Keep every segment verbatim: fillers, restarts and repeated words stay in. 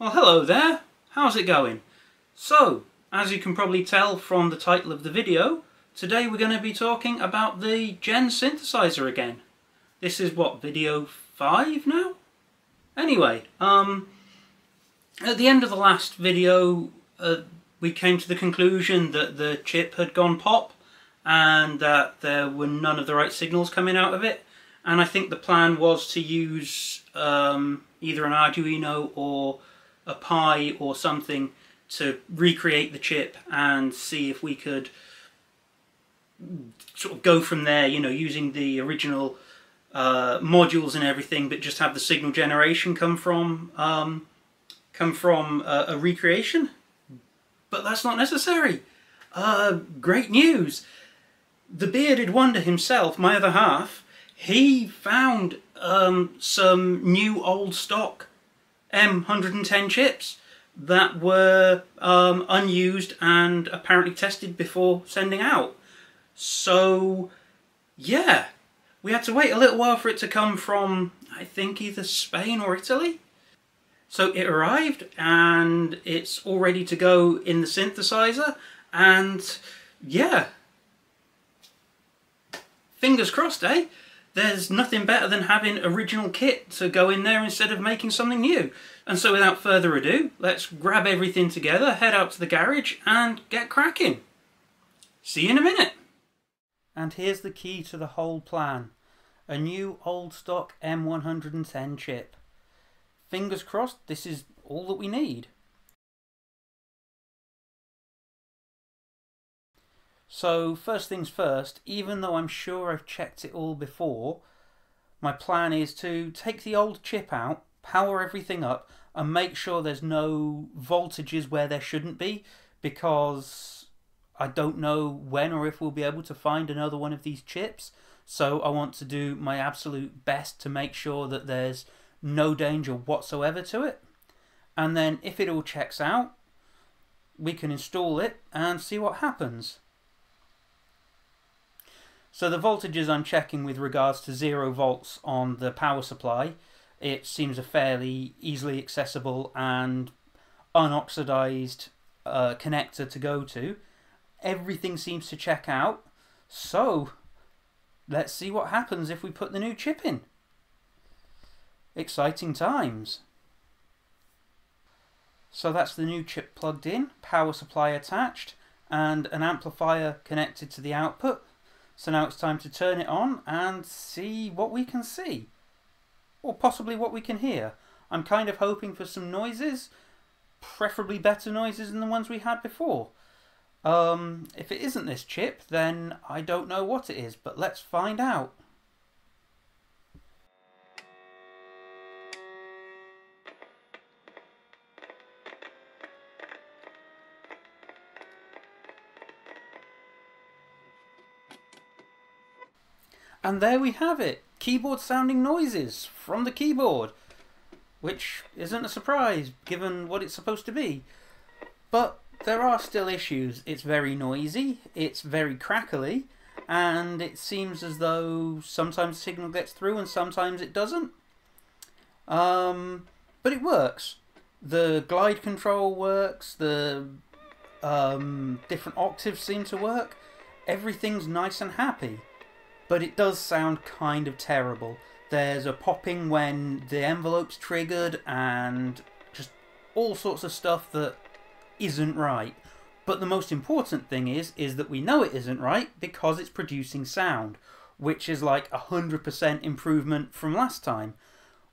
Well, hello there, how's it going? So, as you can probably tell from the title of the video, today we're going to be talking about the Gen synthesizer again. This is what, video five now? Anyway, um, at the end of the last video uh, we came to the conclusion that the chip had gone pop and that there were none of the right signals coming out of it, and I think the plan was to use um, either an Arduino or a Pi or something to recreate the chip and see if we could sort of go from there, you know, using the original uh, modules and everything, but just have the signal generation come from um, come from a, a recreation. But that's not necessary. Uh, great news! The bearded wonder himself, my other half, he found um, some new old stock M one ten chips that were um, unused and apparently tested before sending out. So, yeah, we had to wait a little while for it to come from, I think, either Spain or Italy. So it arrived, and it's all ready to go in the synthesizer, and, yeah. Fingers crossed, eh? There's nothing better than having original kit to go in there instead of making something new. And so without further ado, let's grab everything together, head out to the garage, and get cracking. See you in a minute. And here's the key to the whole plan. A new old stock M one ten chip. Fingers crossed, this is all that we need. So first things first, even though I'm sure I've checked it all before, my plan is to take the old chip out, power everything up, and make sure there's no voltages where there shouldn't be, because I don't know when or if we'll be able to find another one of these chips, so I want to do my absolute best to make sure that there's no danger whatsoever to it. And then if it all checks out, we can install it and see what happens. So the voltages I'm checking with regards to zero volts on the power supply, it seems a fairly easily accessible and unoxidized uh, connector to go to. Everything seems to check out, so let's see what happens if we put the new chip in. Exciting times. So that's the new chip plugged in, power supply attached, and an amplifier connected to the output. So now it's time to turn it on and see what we can see, or possibly what we can hear. I'm kind of hoping for some noises, preferably better noises than the ones we had before. Um, if it isn't this chip, then I don't know what it is, but let's find out. And there we have it! Keyboard sounding noises from the keyboard, which isn't a surprise given what it's supposed to be. But there are still issues. It's very noisy, it's very crackly, and it seems as though sometimes signal gets through and sometimes it doesn't. Um, but it works. The glide control works, the um, different octaves seem to work, everything's nice and happy. But it does sound kind of terrible. There's a popping when the envelope's triggered and just all sorts of stuff that isn't right. But the most important thing is is that we know it isn't right because it's producing sound, which is like a hundred percent improvement from last time.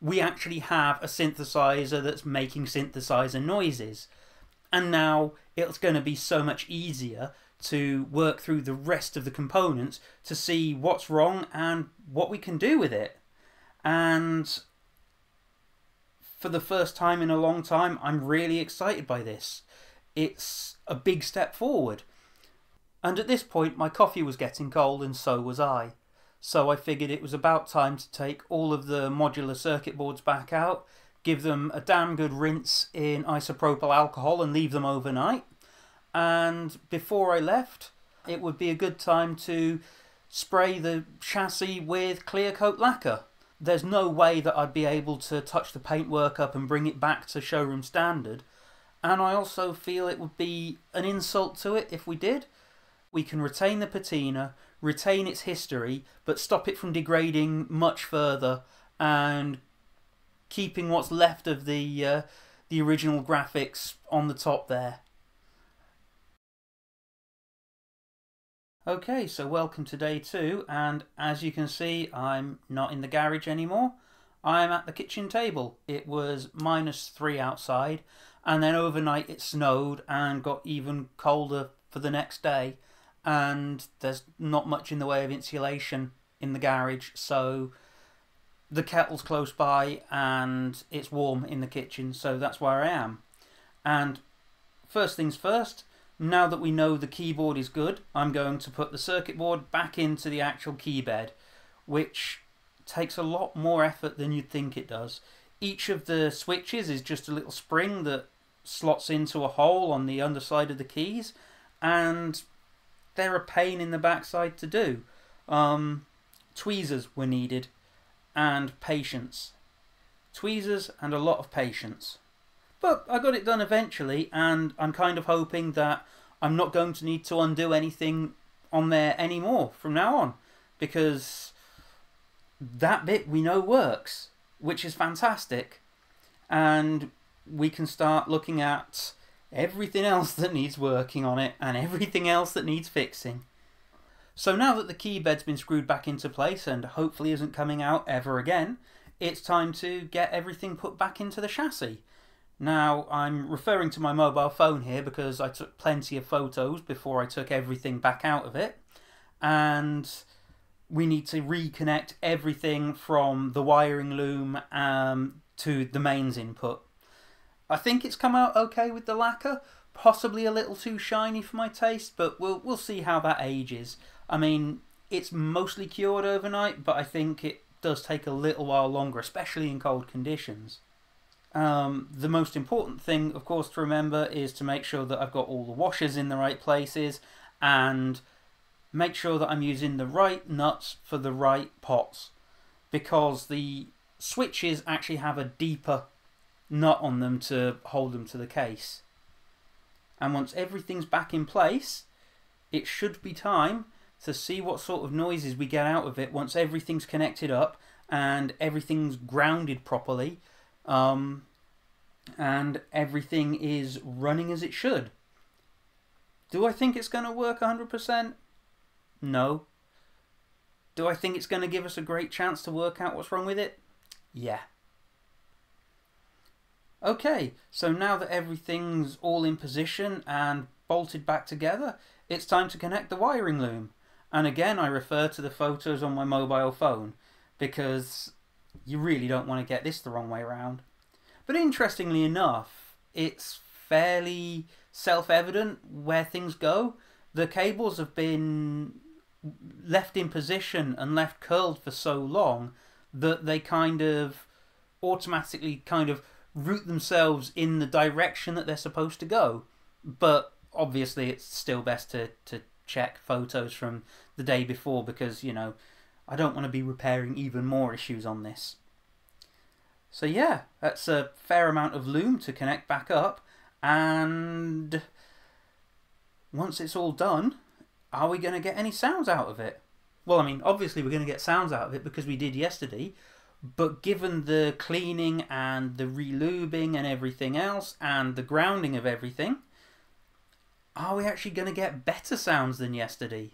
We actually have a synthesizer that's making synthesizer noises, and now it's going to be so much easier to work through the rest of the components to see what's wrong and what we can do with it. And for the first time in a long time, I'm really excited by this. It's a big step forward. And at this point, my coffee was getting cold and so was I. So I figured it was about time to take all of the modular circuit boards back out, give them a damn good rinse in isopropyl alcohol and leave them overnight. And before I left, it would be a good time to spray the chassis with clear coat lacquer. there's no way that I'd be able to touch the paintwork up and bring it back to showroom standard. And I also feel it would be an insult to it if we did. We can retain the patina, retain its history, but stop it from degrading much further and keeping what's left of the, uh, the original graphics on the top there. Okay, so welcome to day two, and as you can see, I'm not in the garage anymore. I'm at the kitchen table. It was minus three outside, and then overnight it snowed and got even colder for the next day, and there's not much in the way of insulation in the garage, so the kettle's close by and it's warm in the kitchen, so that's where I am. And first things first, now that we know the keyboard is good, I'm going to put the circuit board back into the actual keybed, which takes a lot more effort than you'd think it does. Each of the switches is just a little spring that slots into a hole on the underside of the keys, and they're a pain in the backside to do. Um, tweezers were needed, and patience. Tweezers and a lot of patience. But I got it done eventually, and I'm kind of hoping that I'm not going to need to undo anything on there anymore from now on, because that bit we know works, which is fantastic, and we can start looking at everything else that needs working on it and everything else that needs fixing. So now that the keybed's been screwed back into place and hopefully isn't coming out ever again, it's time to get everything put back into the chassis. Now, I'm referring to my mobile phone here because I took plenty of photos before I took everything back out of it. And we need to reconnect everything from the wiring loom um, to the mains input. I think it's come out okay with the lacquer. Possibly a little too shiny for my taste, but we'll, we'll see how that ages. I mean, it's mostly cured overnight, but I think it does take a little while longer, especially in cold conditions. Um, the most important thing, of course, to remember is to make sure that I've got all the washers in the right places and make sure that I'm using the right nuts for the right pots, because the switches actually have a deeper nut on them to hold them to the case. And once everything's back in place, it should be time to see what sort of noises we get out of it once everything's connected up and everything's grounded properly. Um, and everything is running as it should. Do I think it's going to work one hundred percent? No. Do I think it's going to give us a great chance to work out what's wrong with it? Yeah. Okay, so now that everything's all in position and bolted back together, it's time to connect the wiring loom. And again, I refer to the photos on my mobile phone because you really don't want to get this the wrong way around. But interestingly enough, it's fairly self-evident where things go. The cables have been left in position and left curled for so long that they kind of automatically kind of route themselves in the direction that they're supposed to go. But obviously it's still best to, to check photos from the day before because, you know, I don't want to be repairing even more issues on this. So yeah, that's a fair amount of loom to connect back up, and once it's all done, are we going to get any sounds out of it? Well, I mean, obviously we're going to get sounds out of it because we did yesterday, but given the cleaning and the relubing and everything else and the grounding of everything, are we actually going to get better sounds than yesterday?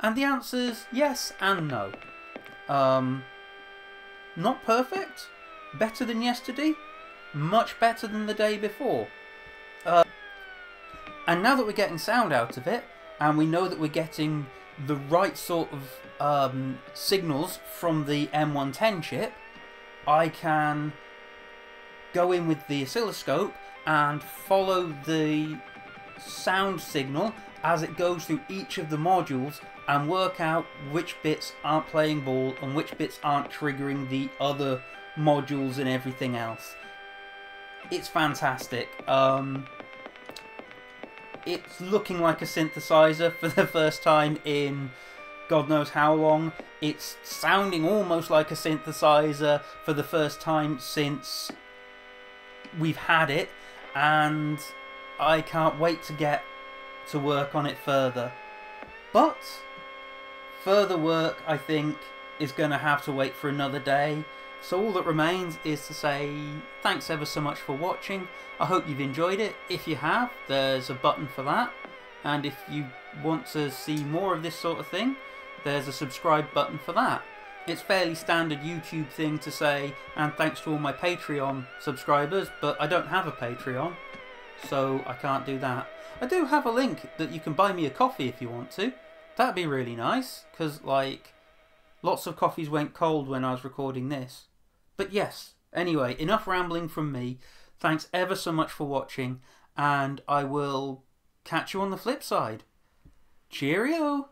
And the answer is yes and no. Um, not perfect, better than yesterday, much better than the day before. Uh, and now that we're getting sound out of it, and we know that we're getting the right sort of um, signals from the M one ten chip, I can go in with the oscilloscope and follow the sound signal as it goes through each of the modules and work out which bits aren't playing ball and which bits aren't triggering the other modules and everything else. It's fantastic. Um, it's looking like a synthesizer for the first time in God knows how long. It's sounding almost like a synthesizer for the first time since we've had it, and I can't wait to get to work on it further. But further work, I think, is going to have to wait for another day. So all that remains is to say thanks ever so much for watching. I hope you've enjoyed it. If you have, there's a button for that. And if you want to see more of this sort of thing, there's a subscribe button for that. It's fairly standard YouTube thing to say, and thanks to all my Patreon subscribers, but I don't have a Patreon, so I can't do that. I do have a link that you can buy me a coffee if you want to. That'd be really nice, because, like, lots of coffees went cold when I was recording this. But yes, anyway, enough rambling from me. Thanks ever so much for watching, and I will catch you on the flip side. Cheerio!